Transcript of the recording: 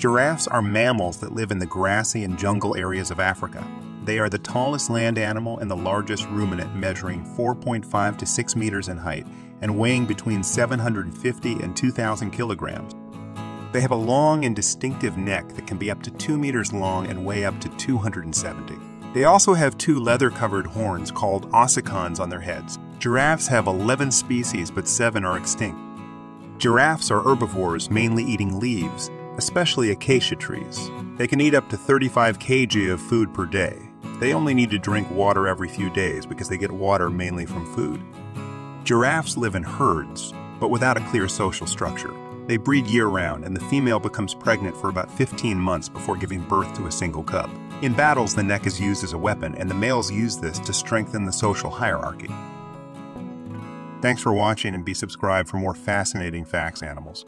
Giraffes are mammals that live in the grassy and jungle areas of Africa. They are the tallest land animal and the largest ruminant, measuring 4.5 to 6 meters in height and weighing between 750 and 2,000 kilograms. They have a long and distinctive neck that can be up to 2 meters long and weigh up to 270. They also have two leather-covered horns called ossicones on their heads. Giraffes have 11 species, but 7 are extinct. Giraffes are herbivores, mainly eating leaves, especially acacia trees. They can eat up to 35 kg of food per day. They only need to drink water every few days because they get water mainly from food. Giraffes live in herds, but without a clear social structure. They breed year-round, and the female becomes pregnant for about 15 months before giving birth to a single cub. In battles, the neck is used as a weapon, and the males use this to strengthen the social hierarchy. Thanks for watching, and be subscribed for more fascinating facts on animals.